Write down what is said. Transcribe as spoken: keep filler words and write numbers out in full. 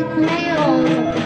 Black Mayo.